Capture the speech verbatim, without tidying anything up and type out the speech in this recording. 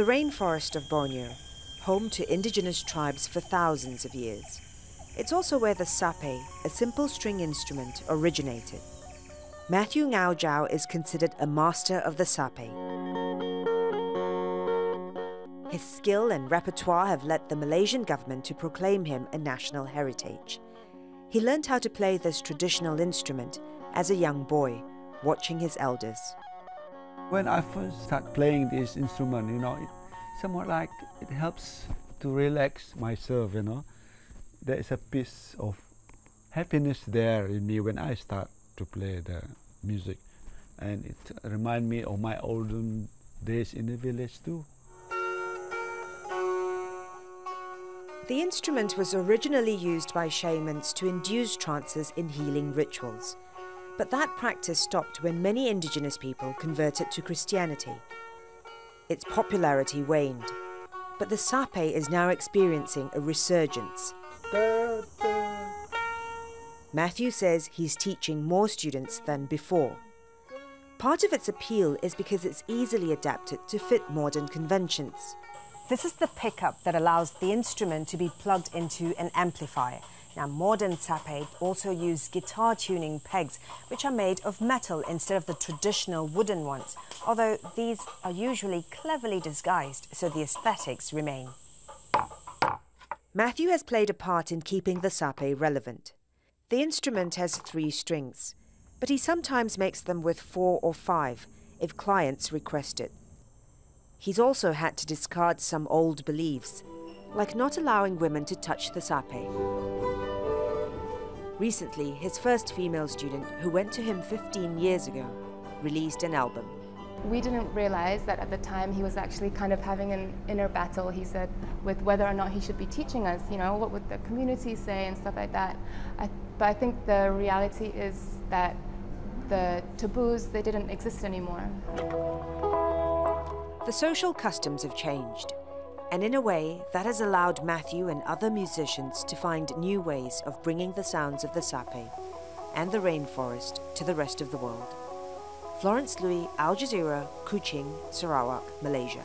The rainforest of Borneo, home to indigenous tribes for thousands of years. It's also where the sape, a simple string instrument, originated. Matthew Ngaujau is considered a master of the sape. His skill and repertoire have led the Malaysian government to proclaim him a national heritage. He learned how to play this traditional instrument as a young boy, watching his elders. When I first started playing this instrument, you know, it, somewhat like it helps to relax myself, you know. There is a piece of happiness there in me when I start to play the music. And it reminds me of my olden days in the village too. The instrument was originally used by shamans to induce trances in healing rituals. But that practice stopped when many indigenous people converted to Christianity. Its popularity waned, but the sape is now experiencing a resurgence. Da, da. Matthew says he's teaching more students than before. Part of its appeal is because it's easily adapted to fit modern conventions. This is the pickup that allows the instrument to be plugged into an amplifier. Now, modern sape also use guitar tuning pegs, which are made of metal instead of the traditional wooden ones, although these are usually cleverly disguised, so the aesthetics remain. Matthew has played a part in keeping the sape relevant. The instrument has three strings, but he sometimes makes them with four or five, if clients request it. He's also had to discard some old beliefs, like not allowing women to touch the sape. Recently, his first female student, who went to him fifteen years ago, released an album. We didn't realize that at the time he was actually kind of having an inner battle, he said, with whether or not he should be teaching us, you know, what would the community say and stuff like that. I, but I think the reality is that the taboos, they didn't exist anymore. The social customs have changed, and in a way, that has allowed Matthew and other musicians to find new ways of bringing the sounds of the sape and the rainforest to the rest of the world. Florence Looi, Al Jazeera, Kuching, Sarawak, Malaysia.